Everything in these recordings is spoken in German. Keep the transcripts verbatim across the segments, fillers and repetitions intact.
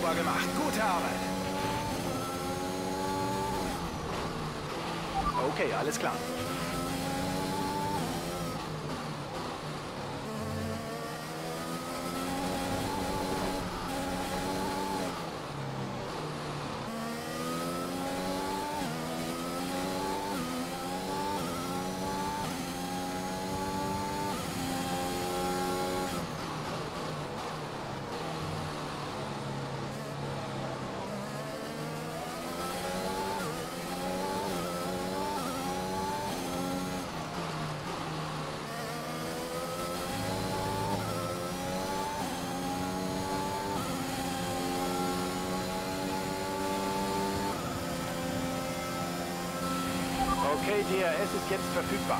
Sauber gemacht. Gute Arbeit. Okay, alles klar. Okay, D R S ist jetzt verfügbar.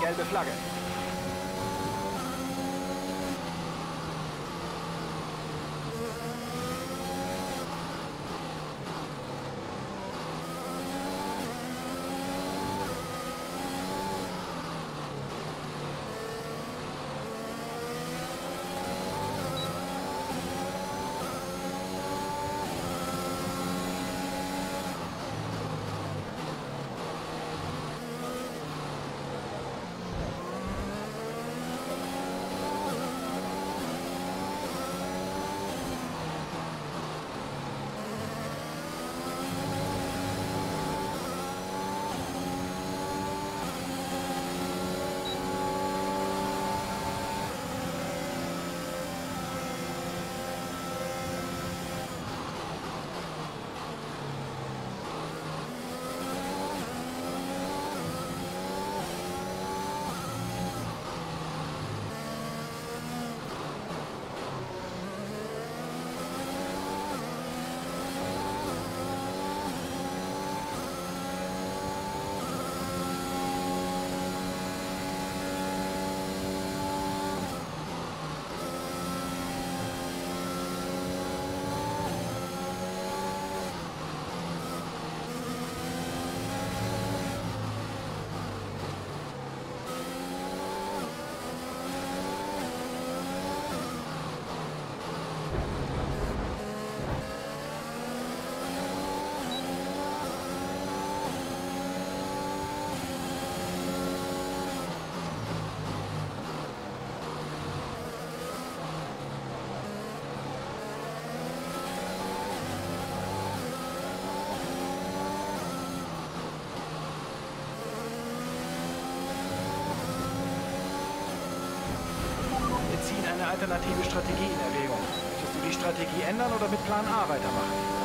Gelbe Flagge. Alternative Strategie in Erwägung. Möchtest du die Strategie ändern oder mit Plan A weitermachen?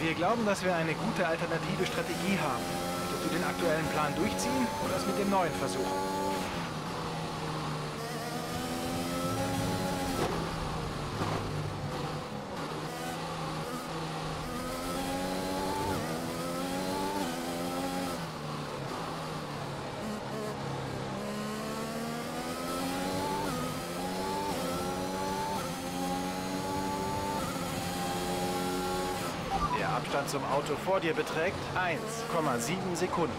Wir glauben, dass wir eine gute alternative Strategie haben. Möchtest du den aktuellen Plan durchziehen oder es mit dem neuen versuchen? Abstand zum Auto vor dir beträgt eins Komma sieben Sekunden.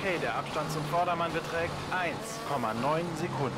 okay, der Abstand zum Vordermann beträgt eins Komma neun Sekunden.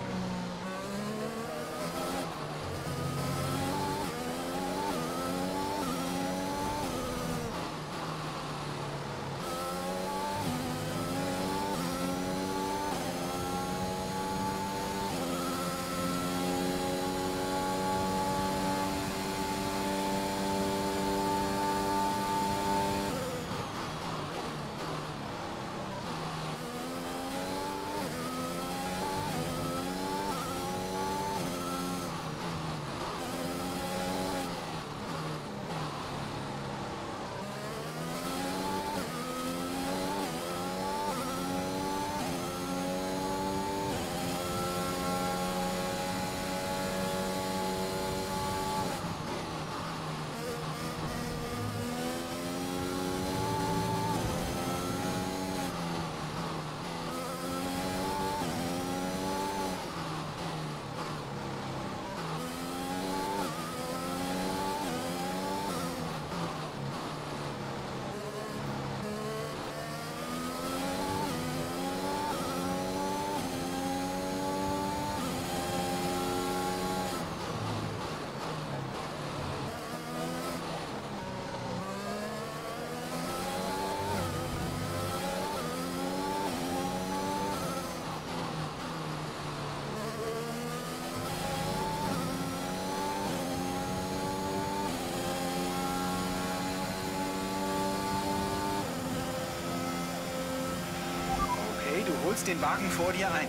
Du holst den Wagen vor dir ein.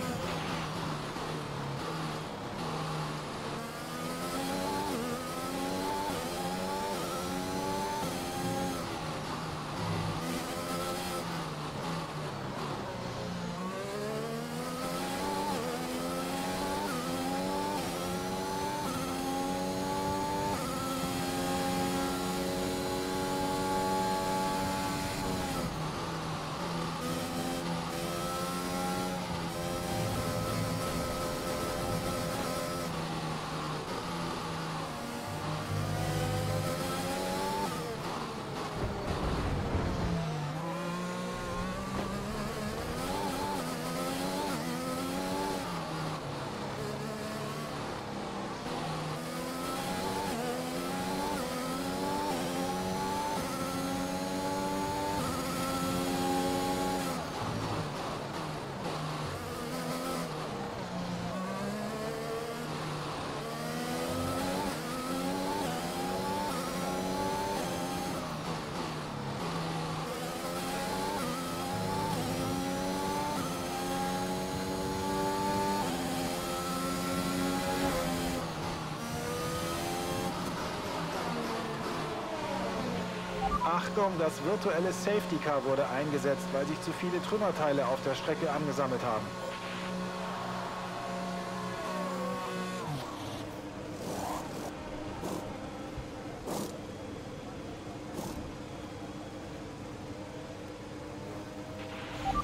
Achtung, das virtuelle Safety Car wurde eingesetzt, weil sich zu viele Trümmerteile auf der Strecke angesammelt haben.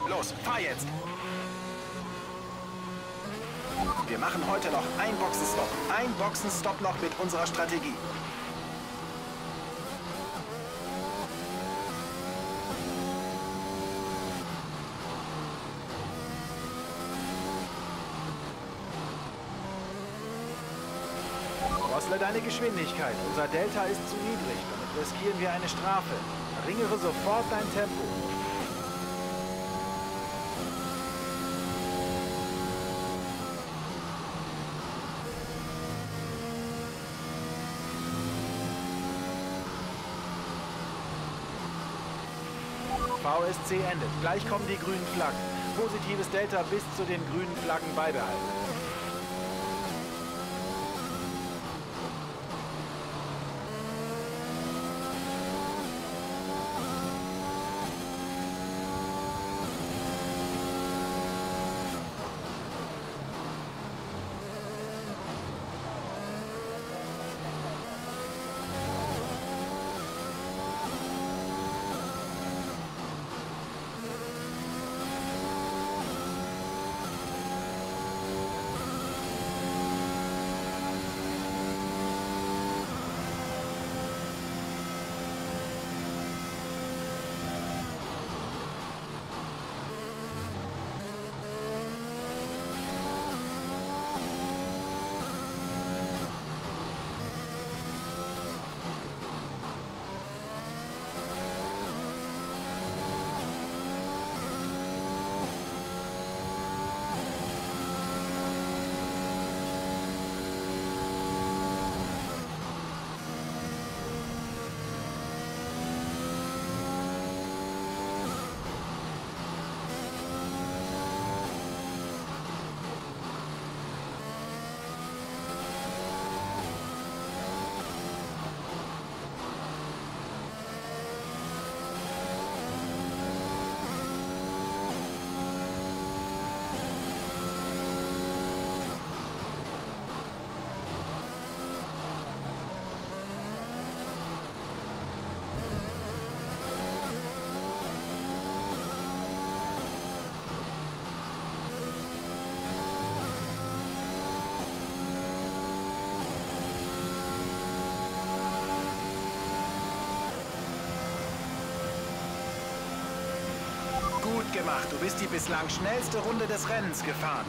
Los, fahr jetzt! Wir machen heute noch einen Boxenstopp. Ein Boxenstopp noch mit unserer Strategie. Deine Geschwindigkeit. Unser Delta ist zu niedrig. Damit riskieren wir eine Strafe. Verringere sofort dein Tempo. V S C endet. Gleich kommen die grünen Flaggen. Positives Delta bis zu den grünen Flaggen beibehalten. gemacht. Du bist die bislang schnellste Runde des Rennens gefahren.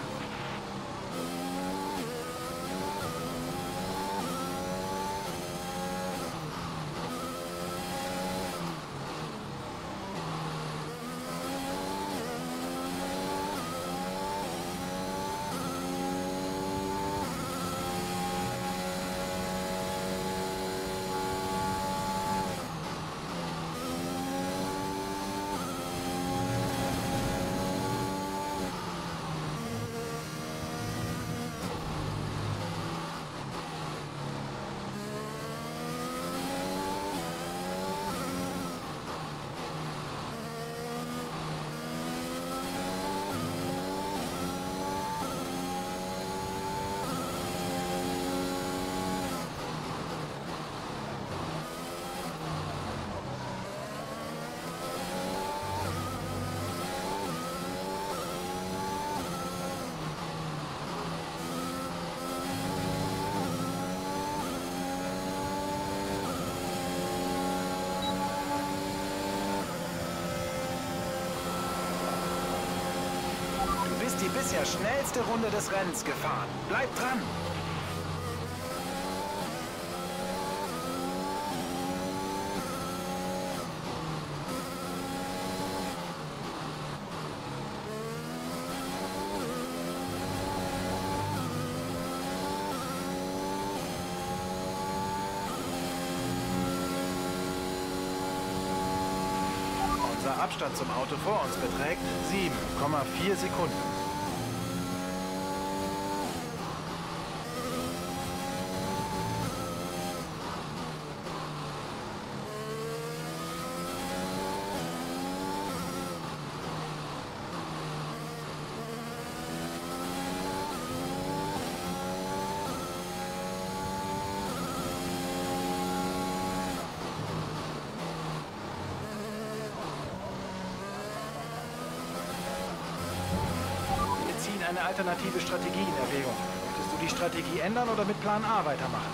Die bisher schnellste Runde des Rennens gefahren. Bleib dran! Unser Abstand zum Auto vor uns beträgt sieben Komma vier Sekunden. Eine alternative Strategie in Erwägung. Möchtest du die Strategie ändern oder mit Plan A weitermachen?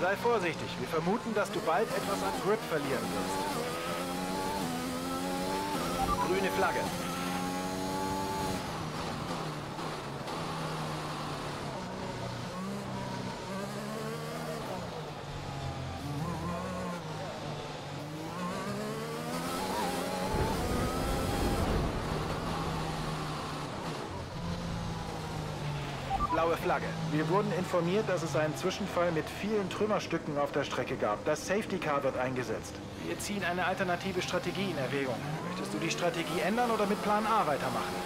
Sei vorsichtig, wir vermuten, dass du bald etwas an Grip verlieren wirst. Grüne Flagge. Blaue Flagge. Wir wurden informiert, dass es einen Zwischenfall mit vielen Trümmerstücken auf der Strecke gab. Das Safety Car wird eingesetzt. Wir ziehen eine alternative Strategie in Erwägung. Möchtest du die Strategie ändern oder mit Plan A weitermachen?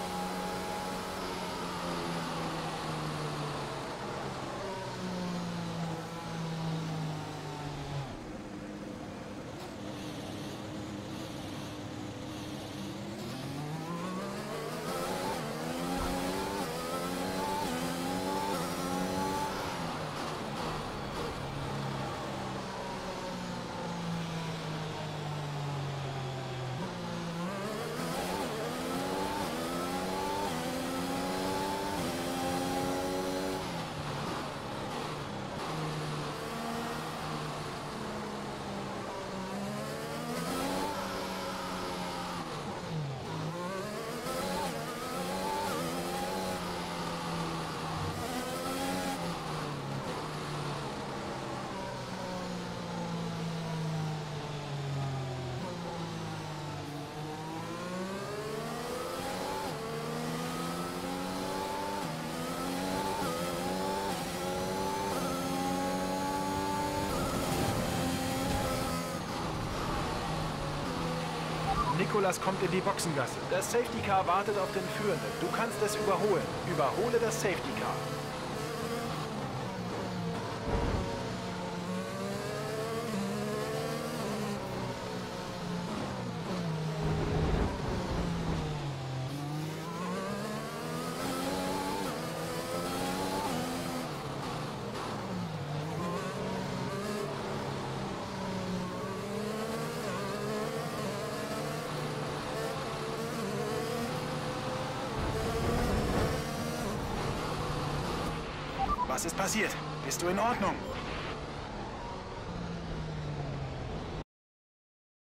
Nikolas kommt in die Boxengasse. Das Safety Car wartet auf den Führenden. Du kannst es überholen. Überhole das Safety Car. Was ist passiert? Bist du in Ordnung?